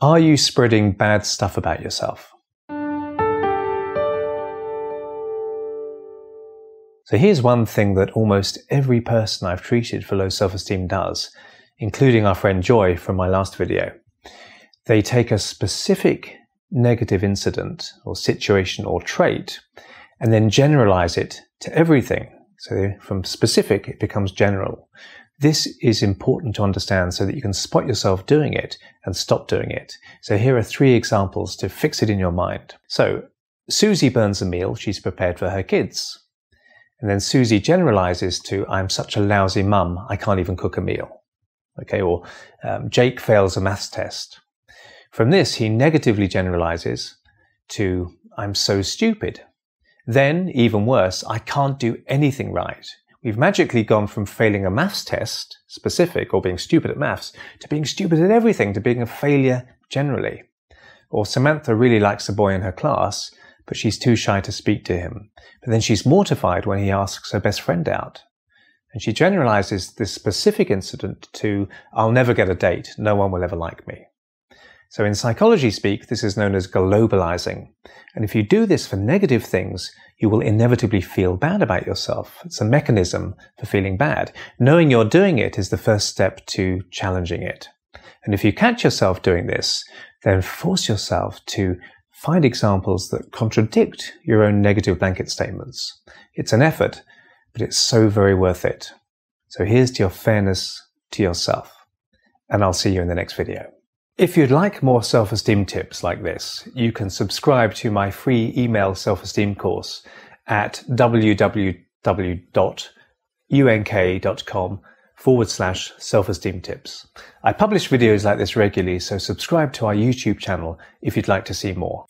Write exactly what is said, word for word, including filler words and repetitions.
Are you spreading bad stuff about yourself? So here's one thing that almost every person I've treated for low self-esteem does, including our friend Joy from my last video. They take a specific negative incident or situation or trait and then generalize it to everything. So from specific, it becomes general. This is important to understand so that you can spot yourself doing it and stop doing it. So here are three examples to fix it in your mind. So Susie burns a meal she's prepared for her kids. And then Susie generalizes to, I'm such a lousy mum, I can't even cook a meal. Okay, or um, Jake fails a maths test. From this, he negatively generalizes to, I'm so stupid. Then, even worse, I can't do anything right. We've magically gone from failing a maths test, specific, or being stupid at maths, to being stupid at everything, to being a failure generally. Or Samantha really likes a boy in her class, but she's too shy to speak to him. But then she's mortified when he asks her best friend out. And she generalizes this specific incident to, I'll never get a date, no one will ever like me. So in psychology speak, this is known as globalizing. And if you do this for negative things, you will inevitably feel bad about yourself. It's a mechanism for feeling bad. Knowing you're doing it is the first step to challenging it. And if you catch yourself doing this, then force yourself to find examples that contradict your own negative blanket statements. It's an effort, but it's so very worth it. So here's to your fairness to yourself, and I'll see you in the next video. If you'd like more self-esteem tips like this, you can subscribe to my free email self-esteem course at www.unk.com forward slash self-esteem tips. I publish videos like this regularly, so subscribe to our YouTube channel if you'd like to see more.